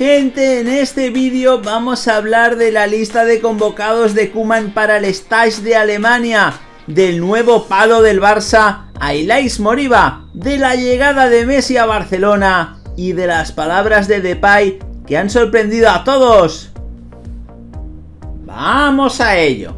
Gente, en este vídeo vamos a hablar de la lista de convocados de Koeman para el Stage de Alemania, del nuevo palo del Barça a Ilaix Moriba, de la llegada de Messi a Barcelona y de las palabras de Depay que han sorprendido a todos. ¡Vamos a ello!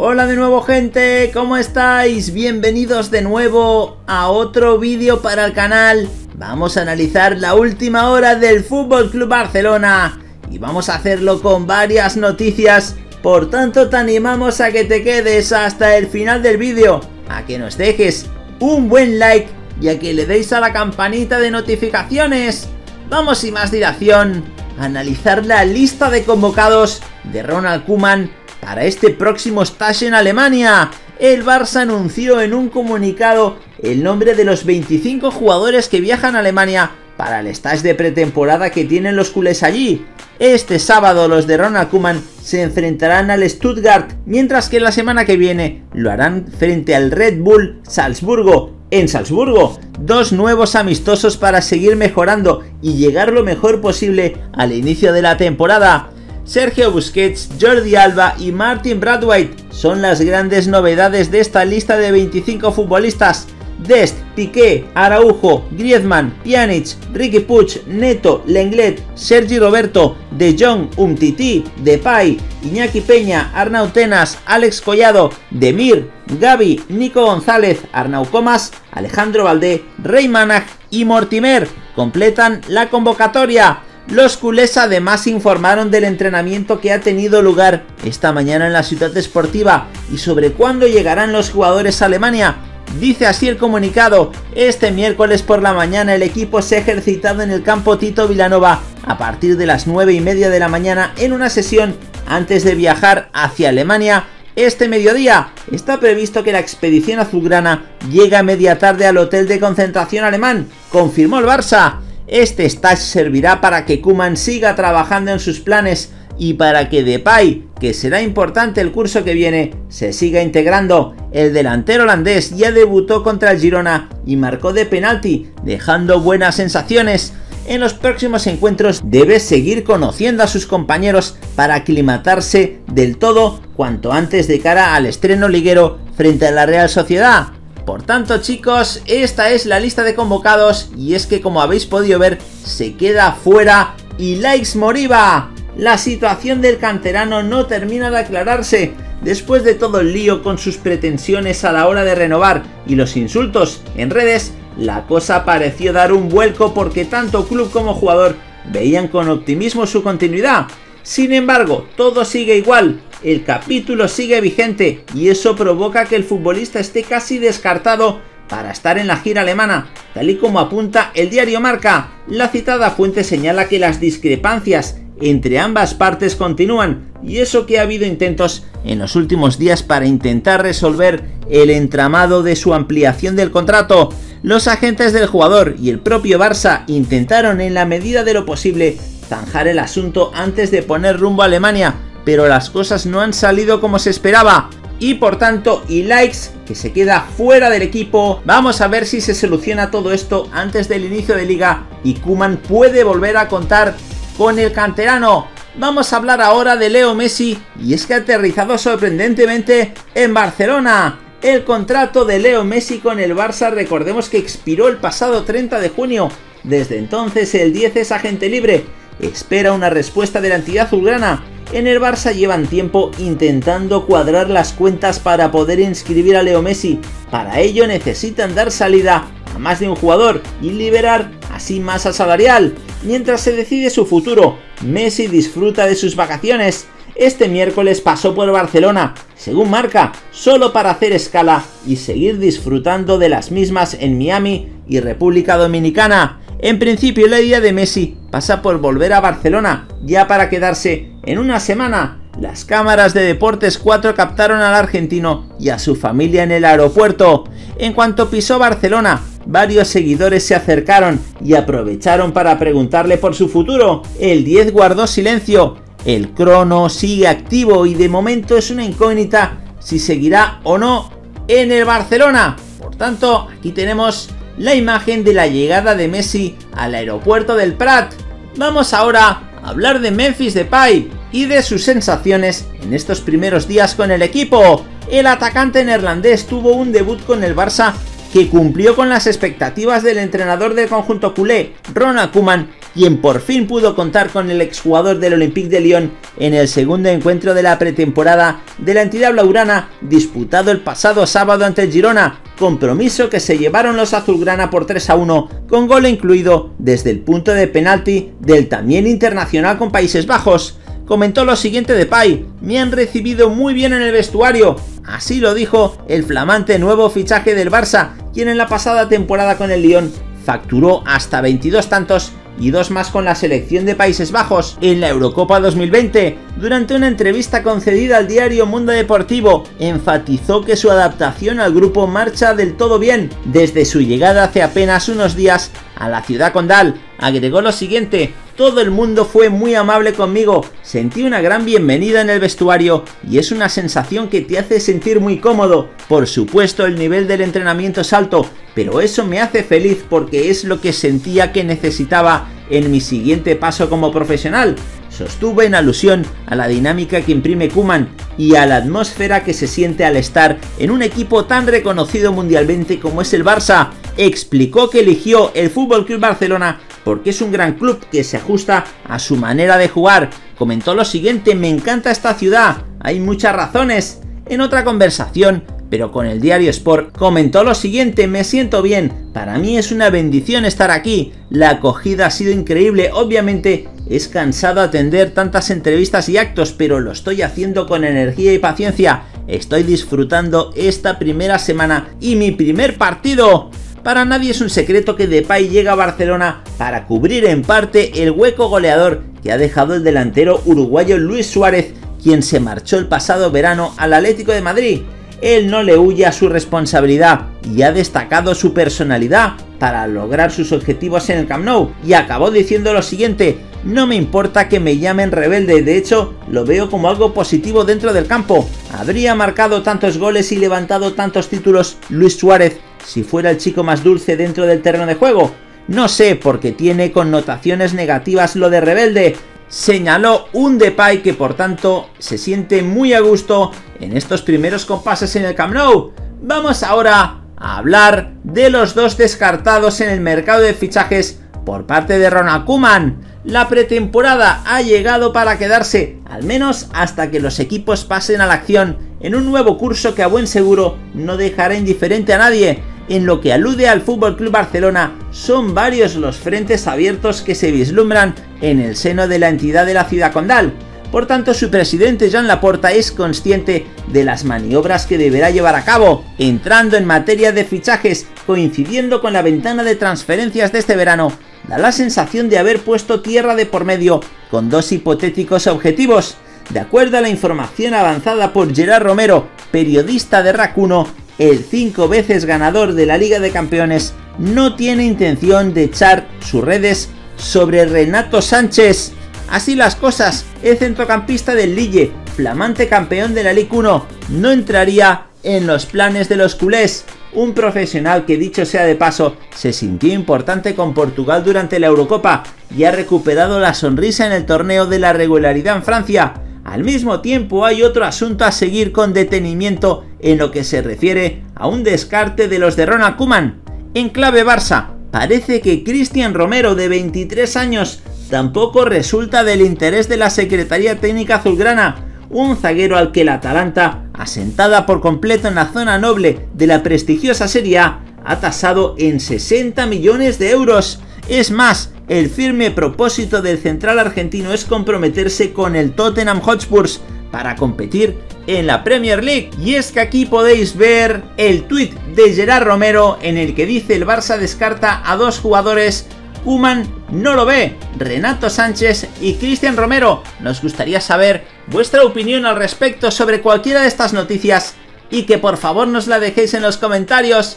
Hola de nuevo, gente, ¿cómo estáis? Bienvenidos de nuevo a otro vídeo para el canal. Vamos a analizar la última hora del FC Barcelona y vamos a hacerlo con varias noticias. Por tanto, te animamos a que te quedes hasta el final del vídeo, a que nos dejes un buen like y a que le deis a la campanita de notificaciones. Vamos sin más dilación a analizar la lista de convocados de Ronald Koeman para este próximo stage en Alemania. El Barça anunció en un comunicado el nombre de los 25 jugadores que viajan a Alemania para el stage de pretemporada que tienen los culés allí. Este sábado los de Ronald Koeman se enfrentarán al Stuttgart, mientras que la semana que viene lo harán frente al Red Bull Salzburgo en Salzburgo. Dos nuevos amistosos para seguir mejorando y llegar lo mejor posible al inicio de la temporada. Sergio Busquets, Jordi Alba y Martin Bradwhite son las grandes novedades de esta lista de 25 futbolistas. Dest, Piqué, Araujo, Griezmann, Pjanic, Riqui Puig, Neto, Lenglet, Sergi Roberto, De Jong, Umtiti, Depay, Iñaki Peña, Arnau Tenas, Álex Collado, Demir, Gavi, Nico González, Arnau Comas, Alejandro Valdé, Rey Manaj y Mortimer completan la convocatoria. Los culés además informaron del entrenamiento que ha tenido lugar esta mañana en la ciudad deportiva y sobre cuándo llegarán los jugadores a Alemania. Dice así el comunicado: este miércoles por la mañana el equipo se ha ejercitado en el campo Tito Vilanova a partir de las 9:30 de la mañana en una sesión antes de viajar hacia Alemania. Este mediodía está previsto que la expedición azulgrana llegue a media tarde al hotel de concentración alemán, confirmó el Barça. Este stage servirá para que Koeman siga trabajando en sus planes y para que Depay, que será importante el curso que viene, se siga integrando. El delantero holandés ya debutó contra el Girona y marcó de penalti, dejando buenas sensaciones. En los próximos encuentros debe seguir conociendo a sus compañeros para aclimatarse del todo cuanto antes de cara al estreno liguero frente a la Real Sociedad. Por tanto, chicos, esta es la lista de convocados y es que, como habéis podido ver, se queda fuera Ilaix Moriba. La situación del canterano no termina de aclararse. Después de todo el lío con sus pretensiones a la hora de renovar y los insultos en redes, la cosa pareció dar un vuelco porque tanto club como jugador veían con optimismo su continuidad. Sin embargo, todo sigue igual. El capítulo sigue vigente y eso provoca que el futbolista esté casi descartado para estar en la gira alemana, tal y como apunta el diario Marca. La citada fuente señala que las discrepancias entre ambas partes continúan y eso que ha habido intentos en los últimos días para intentar resolver el entramado de su ampliación del contrato. Los agentes del jugador y el propio Barça intentaron en la medida de lo posible zanjar el asunto antes de poner rumbo a Alemania, pero las cosas no han salido como se esperaba y por tanto Ilaix, que se queda fuera del equipo. Vamos a ver si se soluciona todo esto antes del inicio de liga y Koeman puede volver a contar con el canterano. Vamos a hablar ahora de Leo Messi y es que ha aterrizado sorprendentemente en Barcelona. El contrato de Leo Messi con el Barça, recordemos que expiró el pasado 30 de junio. Desde entonces el 10 es agente libre. Espera una respuesta de la entidad azulgrana. En el Barça llevan tiempo intentando cuadrar las cuentas para poder inscribir a Leo Messi. Para ello necesitan dar salida a más de un jugador y liberar así masa salarial. Mientras se decide su futuro, Messi disfruta de sus vacaciones. Este miércoles pasó por Barcelona, según Marca, solo para hacer escala y seguir disfrutando de las mismas en Miami y República Dominicana. En principio la idea de Messi pasa por volver a Barcelona, ya para quedarse en una semana. Las cámaras de Deportes 4 captaron al argentino y a su familia en el aeropuerto. En cuanto pisó Barcelona, varios seguidores se acercaron y aprovecharon para preguntarle por su futuro. El 10 guardó silencio. El crono sigue activo y de momento es una incógnita si seguirá o no en el Barcelona. tanto, aquí tenemos la imagen de la llegada de Messi al aeropuerto del Prat. Vamos ahora a hablar de Memphis Depay y de sus sensaciones en estos primeros días con el equipo. El atacante neerlandés tuvo un debut con el Barça que cumplió con las expectativas del entrenador del conjunto culé, Ronald Koeman, quien por fin pudo contar con el exjugador del Olympique de Lyon en el segundo encuentro de la pretemporada de la entidad blaugrana, disputado el pasado sábado ante el Girona, compromiso que se llevaron los azulgrana por 3-1, con gol incluido desde el punto de penalti del también internacional con Países Bajos. Comentó lo siguiente Depay: "Me han recibido muy bien en el vestuario". Así lo dijo el flamante nuevo fichaje del Barça, quien en la pasada temporada con el Lyon facturó hasta 22 tantos y 2 más con la selección de Países Bajos en la Eurocopa 2020. Durante una entrevista concedida al diario Mundo Deportivo, enfatizó que su adaptación al grupo marcha del todo bien desde su llegada hace apenas unos días a la ciudad condal. Agregó lo siguiente: "Todo el mundo fue muy amable conmigo, sentí una gran bienvenida en el vestuario y es una sensación que te hace sentir muy cómodo. Por supuesto el nivel del entrenamiento es alto, pero eso me hace feliz porque es lo que sentía que necesitaba en mi siguiente paso como profesional". Sostuvo en alusión a la dinámica que imprime Koeman y a la atmósfera que se siente al estar en un equipo tan reconocido mundialmente como es el Barça. Explicó que eligió el FC Barcelona porque es un gran club que se ajusta a su manera de jugar. Comentó lo siguiente: "Me encanta esta ciudad, hay muchas razones". En otra conversación, pero con el diario Sport, comentó lo siguiente: "Me siento bien, para mí es una bendición estar aquí, la acogida ha sido increíble, obviamente es cansado atender tantas entrevistas y actos, pero lo estoy haciendo con energía y paciencia, estoy disfrutando esta primera semana y mi primer partido". Para nadie es un secreto que Depay llega a Barcelona para cubrir en parte el hueco goleador que ha dejado el delantero uruguayo Luis Suárez, quien se marchó el pasado verano al Atlético de Madrid. Él no le huye a su responsabilidad y ha destacado su personalidad para lograr sus objetivos en el Camp Nou, y acabó diciendo lo siguiente: "No me importa que me llamen rebelde, de hecho lo veo como algo positivo dentro del campo. Habría marcado tantos goles y levantado tantos títulos Luis Suárez si fuera el chico más dulce dentro del terreno de juego. No sé por qué tiene connotaciones negativas lo de rebelde". Señaló un Depay que por tanto se siente muy a gusto en estos primeros compases en el Camp Nou. Vamos ahora a hablar de los dos descartados en el mercado de fichajes por parte de Ronald Koeman. La pretemporada ha llegado para quedarse, al menos hasta que los equipos pasen a la acción en un nuevo curso que a buen seguro no dejará indiferente a nadie. En lo que alude al FC Barcelona, son varios los frentes abiertos que se vislumbran en el seno de la entidad de la ciudad condal. Por tanto, su presidente Joan Laporta es consciente de las maniobras que deberá llevar a cabo, entrando en materia de fichajes, coincidiendo con la ventana de transferencias de este verano. Da la sensación de haber puesto tierra de por medio, con dos hipotéticos objetivos. De acuerdo a la información avanzada por Gerard Romero, periodista de RAC 1, el 5 veces ganador de la Liga de Campeones no tiene intención de echar sus redes sobre Renato Sanches. Así las cosas, el centrocampista del Lille, flamante campeón de la Ligue 1, no entraría en los planes de los culés. Un profesional que, dicho sea de paso, se sintió importante con Portugal durante la Eurocopa y ha recuperado la sonrisa en el torneo de la regularidad en Francia. Al mismo tiempo hay otro asunto a seguir con detenimiento en lo que se refiere a un descarte de los de Ronald Koeman. En clave Barça, parece que Cristian Romero, de 23 años, tampoco resulta del interés de la Secretaría Técnica azulgrana. Un zaguero al que la Atalanta, asentada por completo en la zona noble de la prestigiosa Serie A, ha tasado en 60 millones de euros. Es más, el firme propósito del central argentino es comprometerse con el Tottenham Hotspur para competir en la Premier League. Y es que aquí podéis ver el tuit de Gerard Romero en el que dice: "El Barça descarta a dos jugadores, Koeman no lo ve, Renato Sánchez y Cristian Romero. Nos gustaría saber vuestra opinión al respecto sobre cualquiera de estas noticias y que por favor nos la dejéis en los comentarios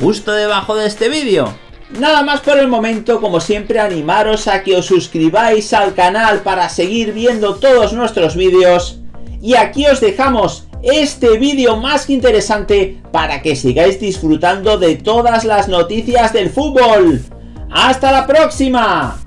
justo debajo de este vídeo". Nada más por el momento, como siempre animaros a que os suscribáis al canal para seguir viendo todos nuestros vídeos, y aquí os dejamos este vídeo más que interesante para que sigáis disfrutando de todas las noticias del fútbol. ¡Hasta la próxima!